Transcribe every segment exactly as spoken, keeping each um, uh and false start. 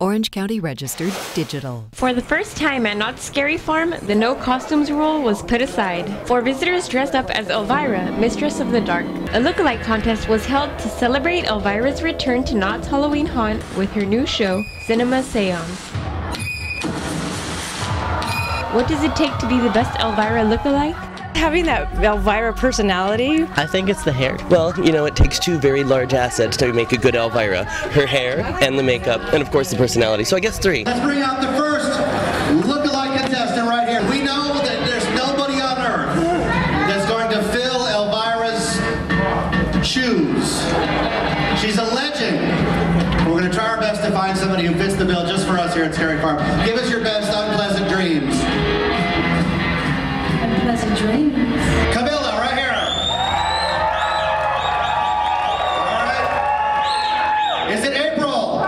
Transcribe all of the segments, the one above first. Orange County Registered Digital. For the first time at Knott's Scary Farm, the no costumes rule was put aside. For visitors dressed up as Elvira, Mistress of the Dark, a lookalike contest was held to celebrate Elvira's return to Knott's Halloween haunt with her new show, Cinema Seance. What does it take to be the best Elvira lookalike? Having that Elvira personality. I think it's the hair. Well, you know, it takes two very large assets to make a good Elvira. Her hair and the makeup and, of course, the personality. So I guess three. Let's bring out the first lookalike contestant right here. We know that there's nobody on earth that's going to fill Elvira's shoes. She's a legend. We're going to try our best to find somebody who fits the bill just for us here at Scary Farm. Give us your best unpleasant dreams. Unpleasant dreams. Camilla, right here. All right. Is it April?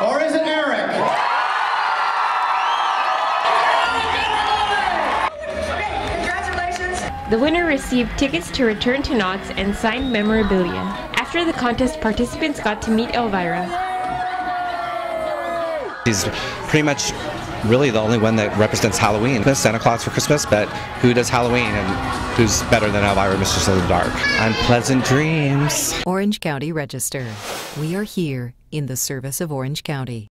Or is it Eric? Okay, congratulations. The winner received tickets to return to Knott's and signed memorabilia. After the contest, participants got to meet Elvira. She's pretty much really the only one that represents Halloween. Santa Claus for Christmas, but who does Halloween and who's better than Elvira, Mistress of the Dark? Unpleasant dreams. Orange County Register. We are here in the service of Orange County.